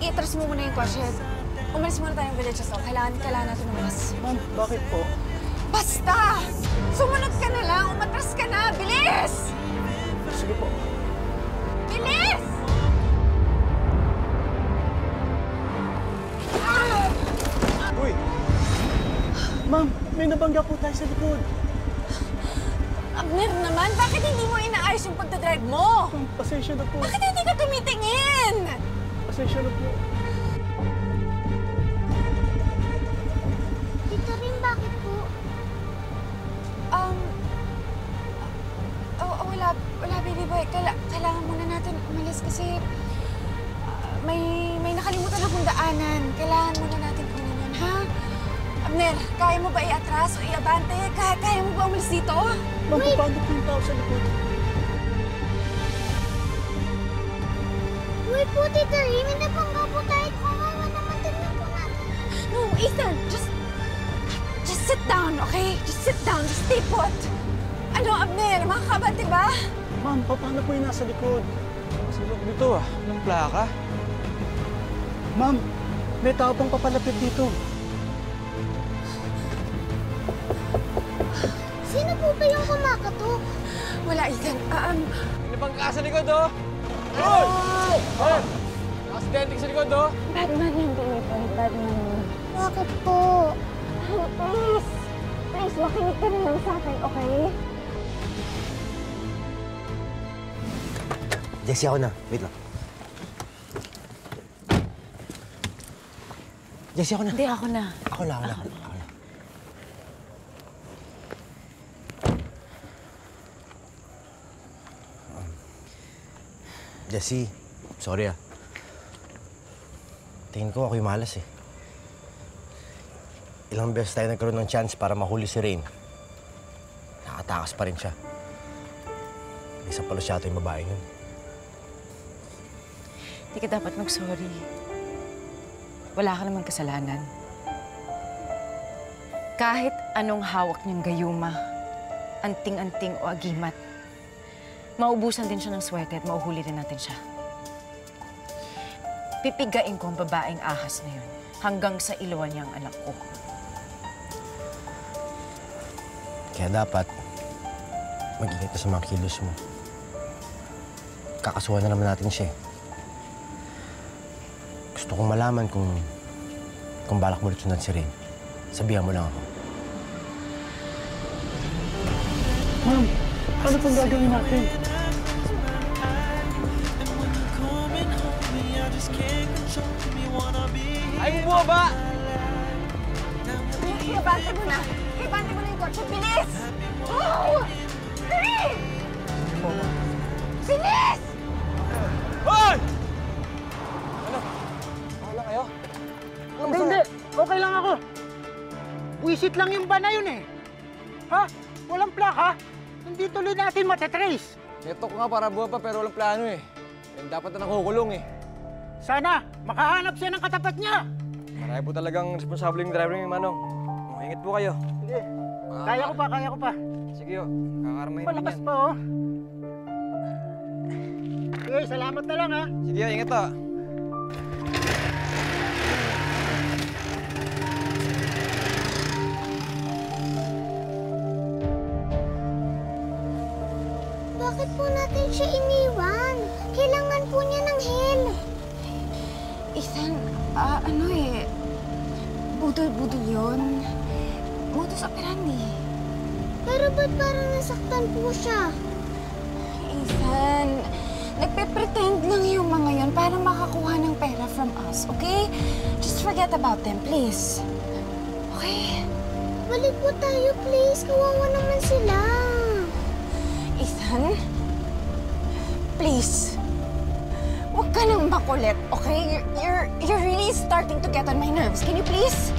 I-trust mo muna yung question. Umalis muna tayong village assault. Kailangan natin umalis. Ma'am, bakit po? Basta! Sumunod ka na lang! Umatras ka na! Bilis! Sige po. Bilis! Uy! Ma'am, may nabangga po tayo sa likod. Abner naman, bakit hindi mo inaayos yung pagdadrive mo? Pasensya na po. Bakit hindi ka tumitingin? Pasensya na po. Dito rin, bakit po? Wala, baby boy. Kailangan muna natin umalis kasi may nakalimutan akong daanan. Kailangan muna natin kunin yun, ha? Abner, kaya mo ba i-atras o i-abante? Kaya mo ba umalis dito? Magpapagod po yung tao sa likod. Wait po, Tita Rin. May napangga po tayo. Kawawa naman din na po natin. No, Ethan, just sit down, okay? Just sit down. Just stay put. Ano, Abner? Makakabante ba? Ma'am, paano po yung nasa likod? Sa loob dito ah. Anong plaka? Ma'am, may tao pang papalapit dito. Sino po ba yung kumakatok? Wala, Ethan. Ano bang kaasa likod, oh? Roll! Roll! Accidenting sa likod, oh? Batman yung pinipay. Batman yun. Bakit po? Please! Please, makinig ka rin lang sa akin, okay? Jessie, ako na. Wait lang. Jessie, ako na. Hindi, ako na. Ako na. Jessie, sorry ah. Tingin ko ako yung malas eh. Ilang beses tayo nagkaroon ng chance para mahuli si Rain. Nakatakas pa rin siya. Isa palo siya ito yung babae nun. Hindi ka dapat mag-sorry. Wala ka namang kasalanan. Kahit anong hawak niyang gayuma, anting-anting o agimat, maubusan din siya ng swerte at mauhuli din natin siya. Pipigain ko ang babaeng ahas na yun hanggang sa iluwan niya ang anak ko. Kaya dapat mag-ingat ka sa mga kilos mo. Kakasuhan na naman natin siya. Gusto kong malaman kung balak mo ulit sundan si Rin. Sabihan mo lang ako. Ma'am, ano pong gagawin natin? Ay, buwa ba? Ibante mo na. Ibante mo na yung kotse. Bilis! Oh! Rin! Bilis! Hoy! Hindi. Okay lang ako. Wisit lang yung bana yun eh. Ha? Walang plaka. Hindi tuloy natin matatrace. Neto ko nga para buha pa pero walang plano eh. And dapat na nakukulong eh. Sana makahanap siya ng katapat niya. Marami po talagang responsable yung driver ng Manong. Ingat po kayo. Hindi. Kaya ko pa. Sige oh. Kakaramahin niyan. Palabas pa oh. Okay, salamat na lang ha. Sige oh, ingat oh. Bakit po natin siya iniwan? Kailangan po niya ng help. Ethan, ano eh, budol-budol yun. Modus operandi. Pero ba't parang nasaktan po siya? Ethan, nagpe-pretend lang yung mga yun para makakuha ng pera from us, okay? Just forget about them, please. Okay? Balik po tayo, please. Kawawa naman sila. Ethan, please, huwag ka nang makulit, okay? You're really starting to get on my nerves. Can you please?